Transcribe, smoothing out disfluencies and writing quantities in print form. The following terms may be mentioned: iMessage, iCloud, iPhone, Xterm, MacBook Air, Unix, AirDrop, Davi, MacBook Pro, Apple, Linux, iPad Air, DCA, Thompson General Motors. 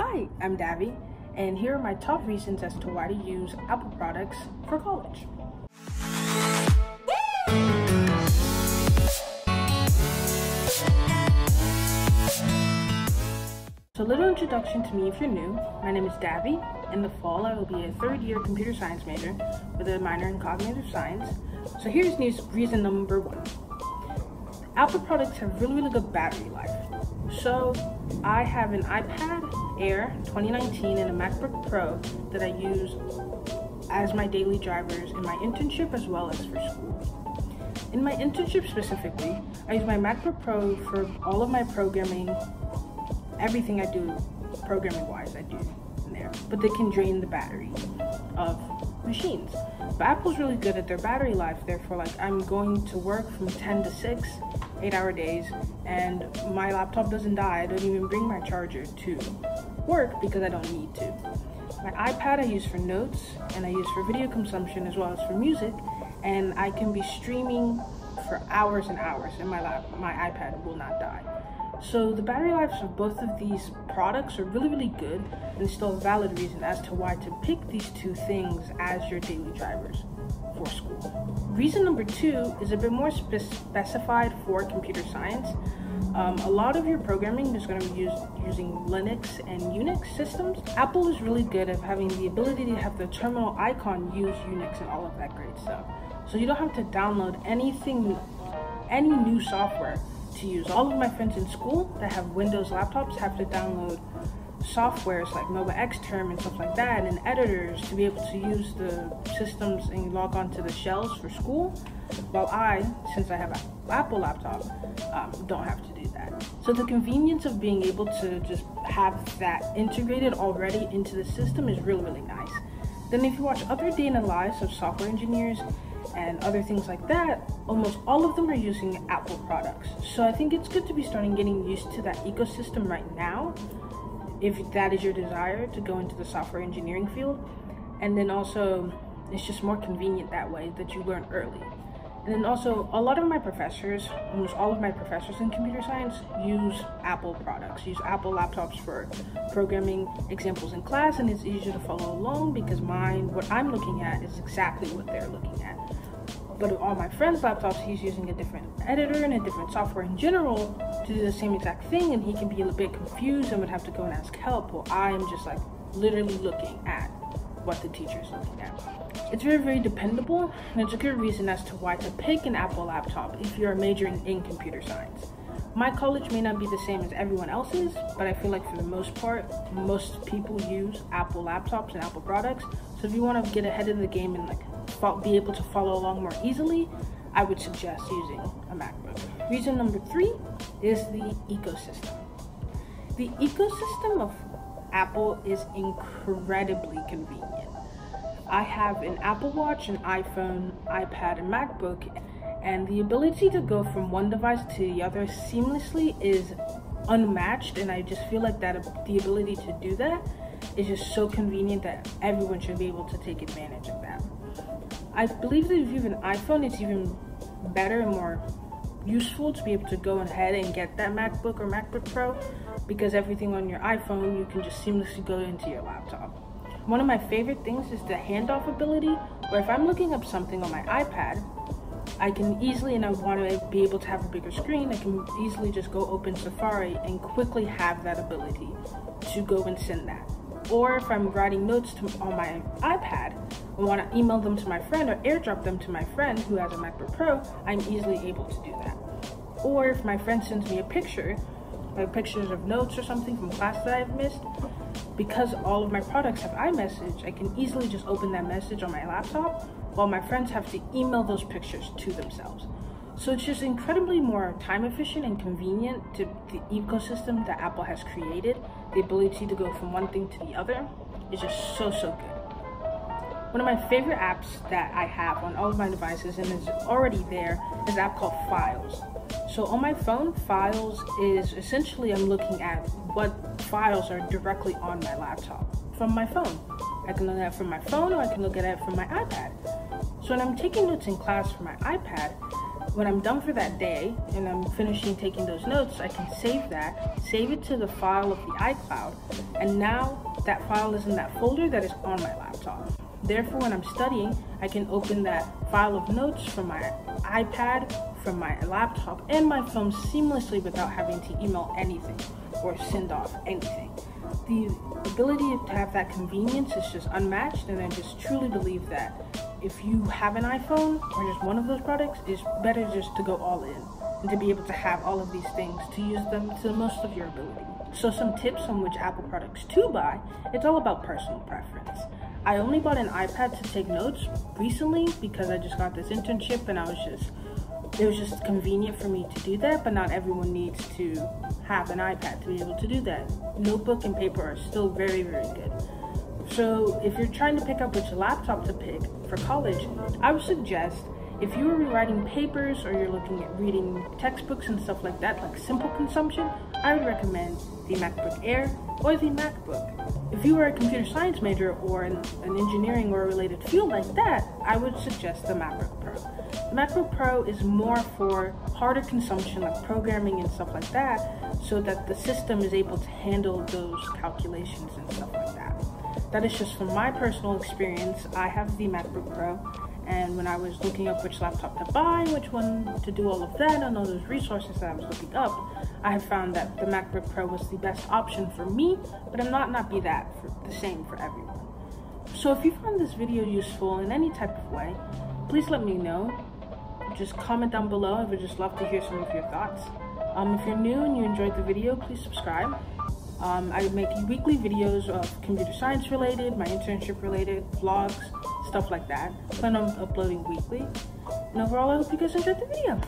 Hi, I'm Davi, and here are my top reasons as to why to use Apple products for college. So, a little introduction to me if you're new. My name is Davi. In the fall, I will be a third-year computer science major with a minor in cognitive science. So here's reason number one. Apple products have really, really good battery life. So I have an iPad Air 2019 and a MacBook Pro that I use as my daily drivers in my internship as well as for school. In my internship specifically, I use my MacBook Pro for all of my programming, everything I do programming-wise I do in there, but they can drain the battery of machines. But Apple's really good at their battery life, therefore like I'm going to work from 10 to 6, 8-hour days, and my laptop doesn't die. I don't even bring my charger to work because I don't need to. My iPad I use for notes, and I use for video consumption as well as for music, and I can be streaming for hours and hours, and my iPad will not die. So the battery lives of both of these products are really, really good, and it's still a valid reason as to why to pick these two things as your daily drivers for school. Reason number two is a bit more specified for computer science. A lot of your programming is going to be using Linux and Unix systems. Apple is really good at having the ability to have the terminal icon use Unix and all of that great stuff. So you don't have to download anything, any new software to use. All of my friends in school that have Windows laptops have to download softwares like Nova Xterm and stuff like that, and editors to be able to use the systems and log on to the shells for school, while I, since I have an Apple laptop, don't have to do that. So the convenience of being able to just have that integrated already into the system is really, really nice. Then if you watch other day in the lives of software engineers and other things like that, almost all of them are using Apple products. So I think it's good to be starting getting used to that ecosystem right now, if that is your desire to go into the software engineering field. And then also, it's just more convenient that way, that you learn early. And then also, a lot of my professors, almost all of my professors in computer science, use Apple products, use Apple laptops for programming examples in class, and it's easier to follow along because what I'm looking at is exactly what they're looking at. But all my friend's laptops, he's using a different editor and a different software in general to do the same exact thing, and he can be a bit confused and would have to go and ask help, while I'm just like literally looking at what the teacher is looking at. It's very, very dependable, and it's a good reason as to why to pick an Apple laptop if you're majoring in computer science. My college may not be the same as everyone else's, but I feel like for the most part, most people use Apple laptops and Apple products. So if you want to get ahead of the game and like be able to follow along more easily, I would suggest using a MacBook. Reason number three is the ecosystem. The ecosystem of Apple is incredibly convenient. I have an Apple Watch, an iPhone, iPad, and MacBook, and the ability to go from one device to the other seamlessly is unmatched, and I just feel like that the ability to do that is just so convenient that everyone should be able to take advantage of that. I believe that if you have an iPhone, it's even better and more useful to be able to go ahead and get that MacBook or MacBook Pro, because everything on your iPhone you can just seamlessly go into your laptop. One of my favorite things is the handoff ability, where if I'm looking up something on my iPad, I can easily, and I want to be able to have a bigger screen, I can easily just go open Safari and quickly have that ability to go and send that. Or if I'm writing notes on my iPad and want to email them to my friend or airdrop them to my friend who has a MacBook Pro, I'm easily able to do that. Or if my friend sends me a picture, like pictures of notes or something from class that I've missed, because all of my products have iMessage, I can easily just open that message on my laptop, while my friends have to email those pictures to themselves. So it's just incredibly more time efficient and convenient to the ecosystem that Apple has created. The ability to go from one thing to the other is just so, so good. One of my favorite apps that I have on all of my devices and is already there is an app called Files. So on my phone, Files is essentially I'm looking at what files are directly on my laptop from my phone. I can look at it from my phone or I can look at it from my iPad. So when I'm taking notes in class from my iPad, when I'm done for that day and I'm finishing taking those notes, I can save that, save it to the file of the iCloud, and now that file is in that folder that is on my laptop. Therefore, when I'm studying, I can open that file of notes from my iPad, from my laptop, and my phone seamlessly without having to email anything or send off anything. The ability to have that convenience is just unmatched, and I just truly believe that if you have an iPhone or just one of those products, it's better just to go all in and to be able to have all of these things, to use them to the most of your ability. So some tips on which Apple products to buy, it's all about personal preference. I only bought an iPad to take notes recently because I just got this internship and it was just convenient for me to do that, but not everyone needs to have an iPad to be able to do that. Notebook and paper are still very, very good. So if you're trying to pick up which laptop to pick for college, I would suggest if you are rewriting papers or you're looking at reading textbooks and stuff like that, like simple consumption, I would recommend the MacBook Air or the MacBook. If you are a computer science major or an engineering or a related field like that, I would suggest the MacBook Pro. The MacBook Pro is more for harder consumption like programming and stuff like that, so that the system is able to handle those calculations and stuff like that. That is just from my personal experience. I have the MacBook Pro, and when I was looking up which laptop to buy, which one to do all of that, and all those resources that I was looking up, I have found that the MacBook Pro was the best option for me, but I'm not be that for the same for everyone. So if you found this video useful in any type of way, please let me know. Just comment down below. I would just love to hear some of your thoughts. If you're new and you enjoyed the video, please subscribe. I make weekly videos of computer science related, my internship related, vlogs, stuff like that. Plan on uploading weekly. And overall, I hope you guys enjoyed the video.